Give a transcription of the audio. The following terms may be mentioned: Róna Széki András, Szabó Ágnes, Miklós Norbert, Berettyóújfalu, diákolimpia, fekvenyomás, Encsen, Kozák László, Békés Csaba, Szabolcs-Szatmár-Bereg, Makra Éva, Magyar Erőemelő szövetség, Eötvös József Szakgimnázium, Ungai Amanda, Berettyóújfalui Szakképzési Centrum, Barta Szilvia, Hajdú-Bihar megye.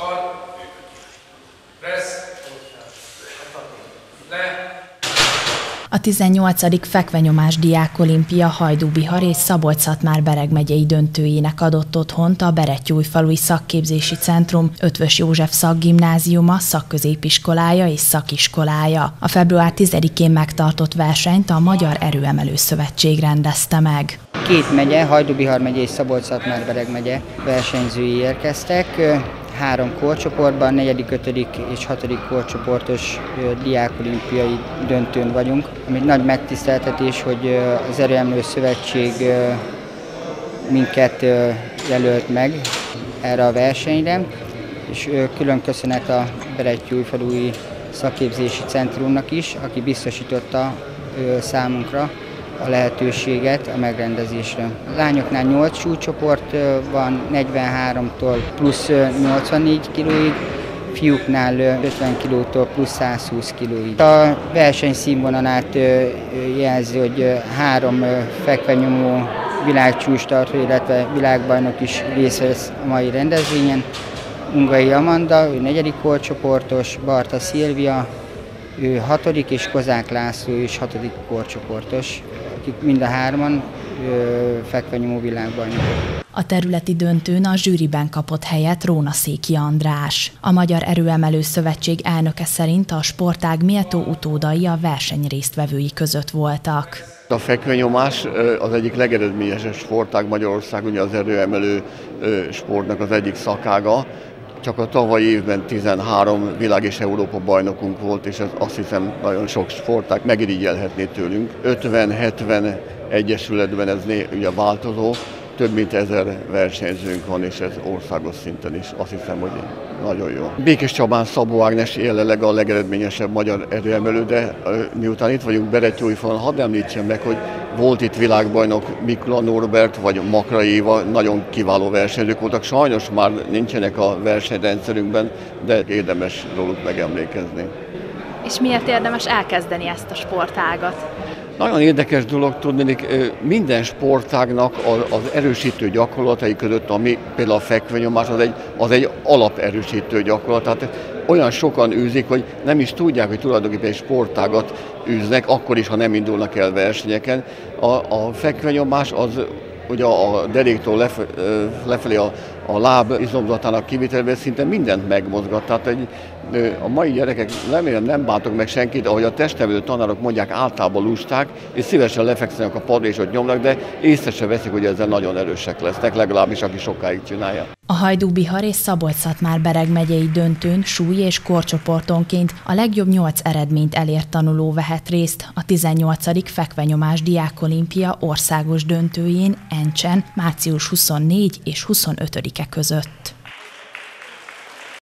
Kar, resz, le. A 18. fekvenyomás diákolimpia Hajdú-Bihar és Szabolcs-Szatmár-Bereg megyei döntőjének adott otthont a Berettyóújfalui Szakképzési Centrum Eötvös József Szakgimnáziuma, szakközépiskolája és szakiskolája. A február 10-én megtartott versenyt a Magyar Erőemelő Szövetség rendezte meg. Két megye, Hajdú-Bihar megye és Szabolcs-Szatmár-Bereg megye versenyzői érkeztek. Három korcsoportban, 4., 5. és 6. korcsoportos diákolimpiai döntőn vagyunk. Ami nagy megtiszteltetés, hogy az Erőemelő Szövetség minket jelölt meg erre a versenyre, és külön köszönet a Berettyóújfalui Szakképzési Centrumnak is, aki biztosította számunkra a lehetőséget a megrendezésre. A lányoknál 8 súlycsoport van, 43-tól plusz 84 kilóig, fiúknál 50 kilótól plusz 120 kilóig. A versenyszínvonalát jelzi, hogy 3 fekvenyomó világcsúcstartó, illetve világbajnok is részt vesz a mai rendezvényen. Ungai Amanda, ő 4. korcsoportos, Barta Szilvia, ő 6. és Kozák László is 6. korcsoportos, akik mind a hárman fekvenyomó világbajnokok. A területi döntőn a zsűriben kapott helyet Róna Széki András. A Magyar Erőemelő Szövetség elnöke szerint a sportág méltó utódai a verseny résztvevői között voltak. A fekvenyomás az egyik legeredményesebb sportág Magyarországon, az erőemelő sportnak az egyik szakága. Csak a tavalyi évben 13 világ- és Európa bajnokunk volt, és ez azt hiszem nagyon sok sportág megirigyelhetné tőlünk. 50-70 egyesületben ez ugye változó, több mint 1000 versenyzőnk van, és ez országos szinten is. Azt hiszem, hogy nagyon jó. Békés Csabán Szabó Ágnes jelenleg a legeredményesebb magyar erőemelő, de miután itt vagyunk Berettyóújfalun, hadd említsem meg, hogy volt itt világbajnok Miklós Norbert vagy Makra Éva, nagyon kiváló versenyzők voltak. Sajnos már nincsenek a versenyrendszerünkben, de érdemes róluk megemlékezni. És miért érdemes elkezdeni ezt a sportágat? Nagyon érdekes dolog tudni, minden sportágnak az erősítő gyakorlatai között, ami például a fekvenyomás, az egy alaperősítő gyakorlat. Tehát olyan sokan űzik, hogy nem is tudják, hogy tulajdonképpen egy sportágat űznek, akkor is, ha nem indulnak el versenyeken. A fekvenyomás az ugye a deréktől lefelé a láb izomzatának kivitelében szinte mindent megmozgat. Tehát a mai gyerekek, remélem nem bántok meg senkit, ahogy a testnevelő tanárok mondják, általában lusták, és szívesen lefekszenek a padra és ott nyomnak, de észre se veszik, hogy ezzel nagyon erősek lesznek, legalábbis aki sokáig csinálja. A Hajdú-Bihar és Szabolcs-Szatmár-Bereg megyei döntőn súly- és korcsoportonként a legjobb 8 eredményt elért tanuló vehet részt a 18. fekvenyomás diákolimpia országos döntőjén Encsen március 24 és 25-e között.